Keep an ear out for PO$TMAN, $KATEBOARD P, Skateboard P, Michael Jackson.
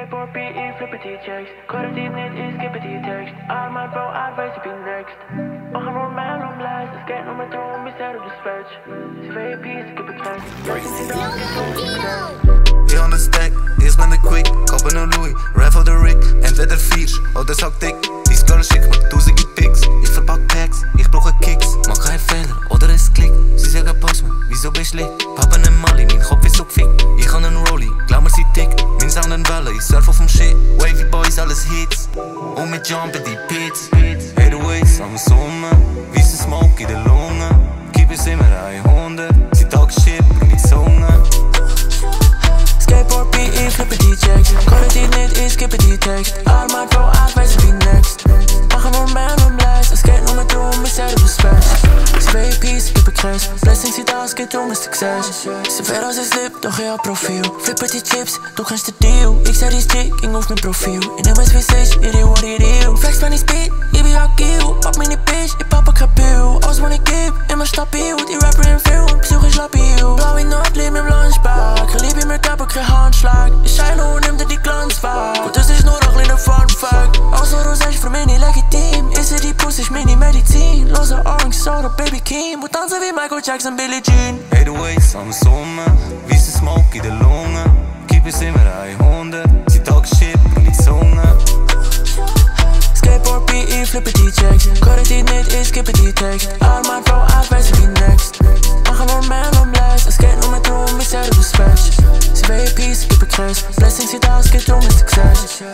Kateboard P in flippity checks. Coördinaat is kippity tekst. Aan mijn bouw aanwijs op je next. Mag er voor mij omlijst. Dus kijk naar mijn droom, is uit op de stretch. CVP is kippetrecht. Hier aan de stack, eerst met de quick. Kopen een Louis, raffle de Rick. Entweder 4 oder sagt dick. Die Skull schick mit 1000 Picks. Ich verpack Tags, ich brauche Kicks. Mach keinen Fehler oder es klickt. Sie sagen Postman, wieso bist du lit? Papa ne Mali, mein Kopf ist so gefickt. Ich kann einen Rolli, glaub mir sie tickt. Min Sound und Welle, ich surf auf dem Shit. Wavy Boys, alles Hits. Und wir jumpen die Pits. Hateaways am Sommer, weiße Smoke in der Lunge. Gib uns immer 100. Sie tag Shit, meine Zunge. Skateboard P, ich flippe die Checks. Kann ich dir nicht, ich gebe die Text. Armad, Bro, ich weiß wie next. Machen nur mehr und Leis. Es geht nur mehr drum, ich selber Spaß. CVP's, gebe Crash. Blessings sind das, geht drum, ist Success. Sie wäre als es liebt, doch ich hab Profil. Flippe die Chips, du kennst den Deal. Ich seh die Stick, ging auf mein Profil. Ich nehm es wie es ist, ich reward it real. Flex, wenn ich speed, ich bin agil. Pop meine Bitch, ich papa kein Pill. Alles, was ich geb, immer stabil. Die Rapper im Film, psychisch labil. Blaue Nacht, lieb im Lunchbag. Liebe mir Geld, aber kein Handschlag. Ich scheine und nimm dir die Glanz weg. Und das ist nur ein kleiner Fun-Fact. Alles, was du sagst, für mich nicht legitim. Ist die Pussy, ist meine Medizin. Lose Angst, Sorrow, Baby Kim. Und tanzen wie Michael Jackson, Billie Jean. Hateaways am Sommer, weiße Smoke in der Lunge. Gib uns immer 100. Sie tag Shit, meine Zunge. Skateboard P, ich flippe die Checks. Korre die nicht, ich gebe die Text. All mein Bro, ich weiß wie next. Machen nur mehr und less. Es geht nur mehr drum, ich selber Respect. CVP's, gebe Crash. Blessings sind das, geht drum, ist Success.